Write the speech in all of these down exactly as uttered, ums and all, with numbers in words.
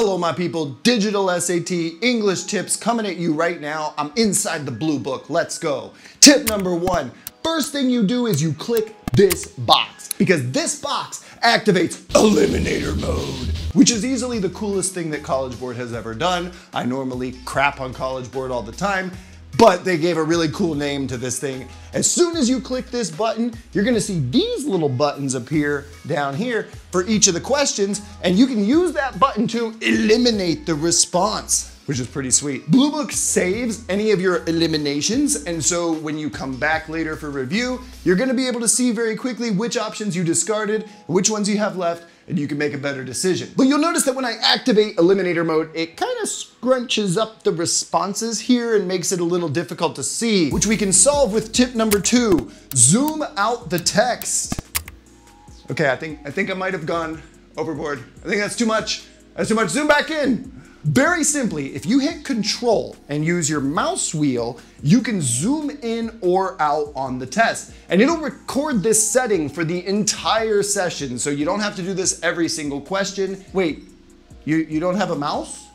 Hello my people, Digital S A T English tips coming at you right now. I'm inside the Blue Book, let's go. Tip number one, first thing you do is you click this box because this box activates Eliminator Mode, which is easily the coolest thing that College Board has ever done. I normally crap on College Board all the time, but they gave a really cool name to this thing. As soon as you click this button, you're gonna see these little buttons appear down here for each of the questions, and you can use that button to eliminate the response, which is pretty sweet. Bluebook saves any of your eliminations, and so when you come back later for review, you're gonna be able to see very quickly which options you discarded, which ones you have left, and you can make a better decision. But you'll notice that when I activate Eliminator Mode, it kind of scrunches up the responses here and makes it a little difficult to see, which we can solve with tip number two, zoom out the text. Okay, I think I think I might have gone overboard. I think that's too much. That's too much, zoom back in. Very simply, if you hit control and use your mouse wheel, you can zoom in or out on the test. And it'll record this setting for the entire session, so you don't have to do this every single question. Wait, you, you don't have a mouse?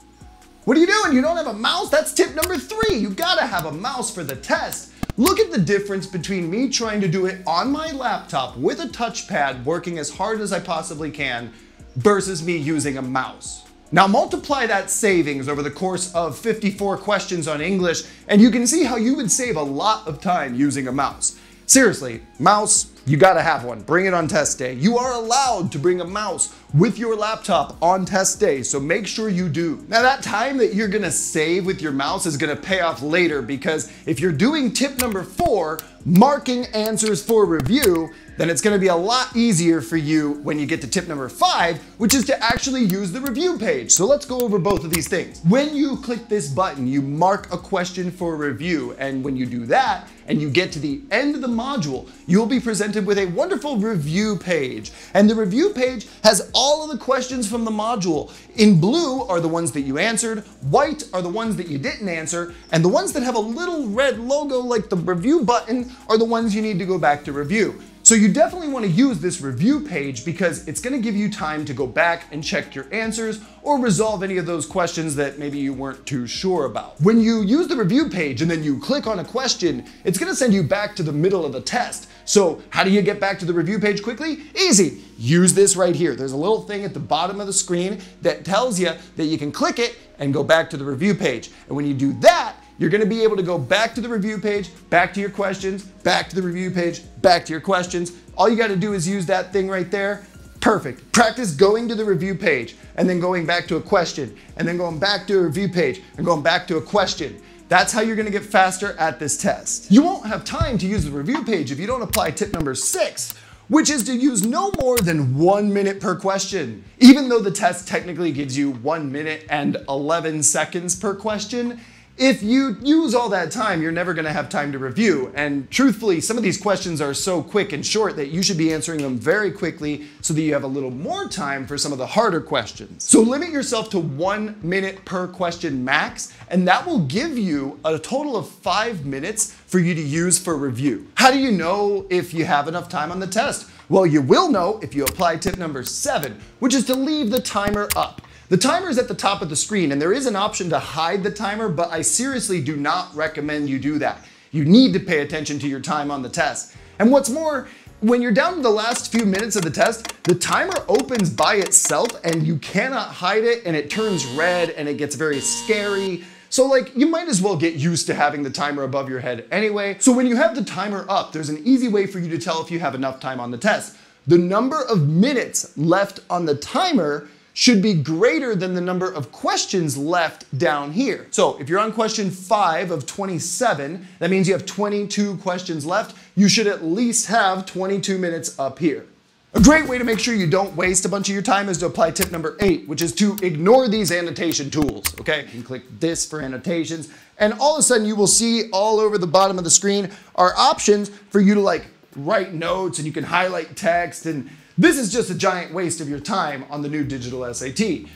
What are you doing? You don't have a mouse? That's tip number three. You gotta have a mouse for the test. Look at the difference between me trying to do it on my laptop with a touchpad, working as hard as I possibly can, versus me using a mouse. Now multiply that savings over the course of fifty-four questions on English, and you can see how you would save a lot of time using a mouse. Seriously, mouse, you gotta have one. Bring it on test day. You are allowed to bring a mouse with your laptop on test day, so make sure you do. Now that time that you're gonna save with your mouse is gonna pay off later, because if you're doing tip number four, marking answers for review, then it's gonna be a lot easier for you when you get to tip number five, which is to actually use the review page. So let's go over both of these things. When you click this button, you mark a question for review, and when you do that, and you get to the end of the module, you'll be presented with a wonderful review page. And the review page has all of the questions from the module. In blue are the ones that you answered, white are the ones that you didn't answer, and the ones that have a little red logo like the review button are the ones you need to go back to review. So you definitely want to use this review page because it's going to give you time to go back and check your answers or resolve any of those questions that maybe you weren't too sure about. When you use the review page and then you click on a question, it's going to send you back to the middle of the test. So how do you get back to the review page quickly? Easy. Use this right here. There's a little thing at the bottom of the screen that tells you that you can click it and go back to the review page. And when you do that, you're gonna be able to go back to the review page, back to your questions, back to the review page, back to your questions. All you gotta do is use that thing right there. Perfect. Practice going to the review page and then going back to a question and then going back to a review page and going back to a question. That's how you're gonna get faster at this test. You won't have time to use the review page if you don't apply tip number six, which is to use no more than one minute per question. Even though the test technically gives you one minute and eleven seconds per question, if you use all that time, you're never gonna have time to review. And truthfully, some of these questions are so quick and short that you should be answering them very quickly so that you have a little more time for some of the harder questions. So limit yourself to one minute per question max, and that will give you a total of five minutes for you to use for review. How do you know if you have enough time on the test? Well, you will know if you apply tip number seven, which is to leave the timer up. The timer is at the top of the screen, and there is an option to hide the timer, but I seriously do not recommend you do that. You need to pay attention to your time on the test. And what's more, when you're down to the last few minutes of the test, the timer opens by itself and you cannot hide it, and it turns red and it gets very scary. So like, you might as well get used to having the timer above your head anyway. So when you have the timer up, there's an easy way for you to tell if you have enough time on the test. The number of minutes left on the timer should be greater than the number of questions left down here. So if you're on question five of twenty-seven, that means you have twenty-two questions left. You should at least have twenty-two minutes up here. A great way to make sure you don't waste a bunch of your time is to apply tip number eight, which is to ignore these annotation tools, okay? You can click this for annotations, and all of a sudden you will see all over the bottom of the screen are options for you to like write notes, and you can highlight text, and this is just a giant waste of your time on the new Digital S A T.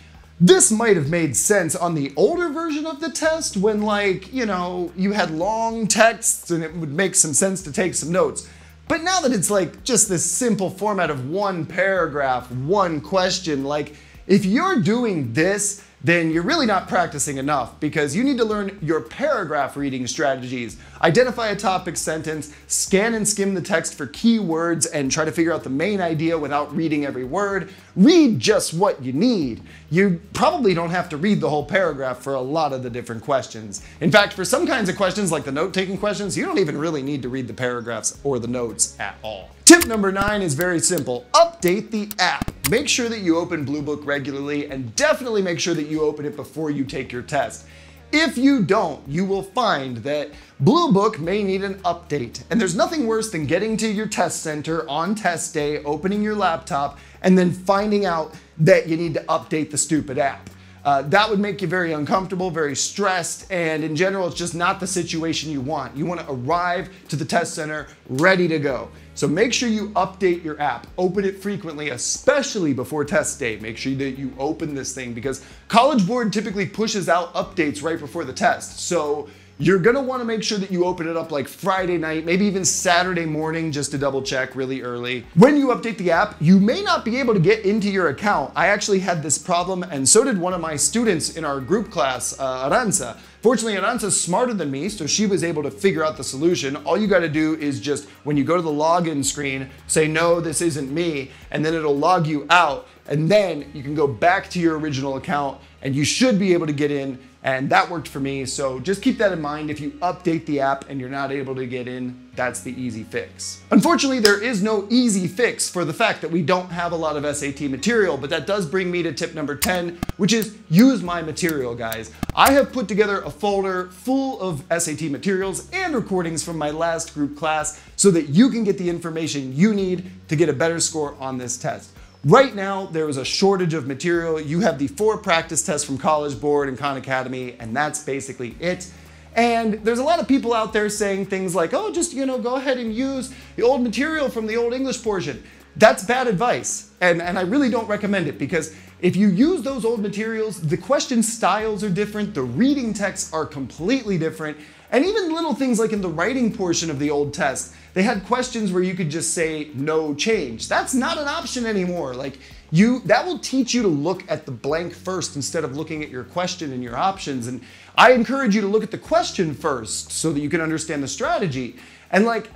This might have made sense on the older version of the test when, like, you know, you had long texts and it would make some sense to take some notes. But now that it's like just this simple format of one paragraph, one question, like if you're doing this then you're really not practicing enough, because you need to learn your paragraph reading strategies, identify a topic sentence, scan and skim the text for keywords and try to figure out the main idea without reading every word, read just what you need. You probably don't have to read the whole paragraph for a lot of the different questions. In fact, for some kinds of questions like the note-taking questions, you don't even really need to read the paragraphs or the notes at all. Tip number nine is very simple. Update the app. Make sure that you open Bluebook regularly, and definitely make sure that you open it before you take your test. If you don't, you will find that Bluebook may need an update. And there's nothing worse than getting to your test center on test day, opening your laptop, and then finding out that you need to update the stupid app. Uh, that would make you very uncomfortable, very stressed, and in general, it's just not the situation you want. You want to arrive to the test center ready to go. So make sure you update your app, open it frequently, especially before test day. Make sure that you open this thing, because College Board typically pushes out updates right before the test. So you're gonna wanna make sure that you open it up like Friday night, maybe even Saturday morning, just to double check really early. When you update the app, you may not be able to get into your account. I actually had this problem, and so did one of my students in our group class, uh, Aranza. Fortunately, Aranza's smarter than me, so she was able to figure out the solution. All you gotta do is just, when you go to the login screen, say, no, this isn't me, and then it'll log you out, and then you can go back to your original account, and you should be able to get in. And that worked for me, so just keep that in mind. If you update the app and you're not able to get in, that's the easy fix. Unfortunately, there is no easy fix for the fact that we don't have a lot of S A T material, but that does bring me to tip number ten, which is use my material, guys. I have put together a folder full of S A T materials and recordings from my last group class so that you can get the information you need to get a better score on this test. Right now, there is a shortage of material. You have the four practice tests from College Board and Khan Academy, and that's basically it. And there's a lot of people out there saying things like, oh, just, you know, go ahead and use the old material from the old English portion. That's bad advice, and, and I really don't recommend it, because if you use those old materials, the question styles are different, the reading texts are completely different, and even little things like in the writing portion of the old test, they had questions where you could just say no change. That's not an option anymore. Like you, that will teach you to look at the blank first instead of looking at your question and your options. And I encourage you to look at the question first so that you can understand the strategy. And like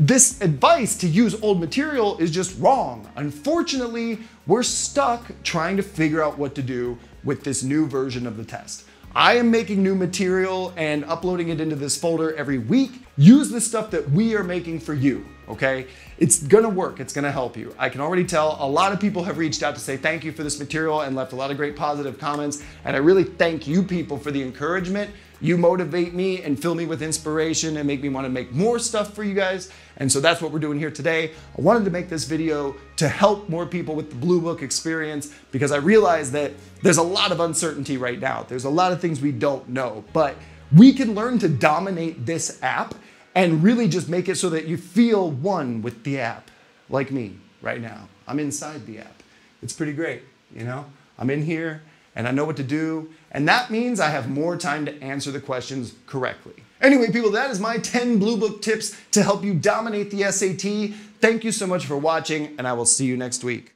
this advice to use old material is just wrong. Unfortunately, we're stuck trying to figure out what to do with this new version of the test. I am making new material and uploading it into this folder every week. Use the stuff that we are making for you, okay? It's gonna work, it's gonna help you. I can already tell a lot of people have reached out to say thank you for this material and left a lot of great positive comments. And I really thank you people for the encouragement. You motivate me and fill me with inspiration and make me wanna make more stuff for you guys. And so that's what we're doing here today. I wanted to make this video to help more people with the Bluebook experience, because I realize that there's a lot of uncertainty right now. There's a lot of things we don't know, but we can learn to dominate this app and really just make it so that you feel one with the app, like me right now. I'm inside the app. It's pretty great, you know? I'm in here and I know what to do, and that means I have more time to answer the questions correctly. Anyway, people, that is my ten Bluebook tips to help you dominate the S A T. Thank you so much for watching, and I will see you next week.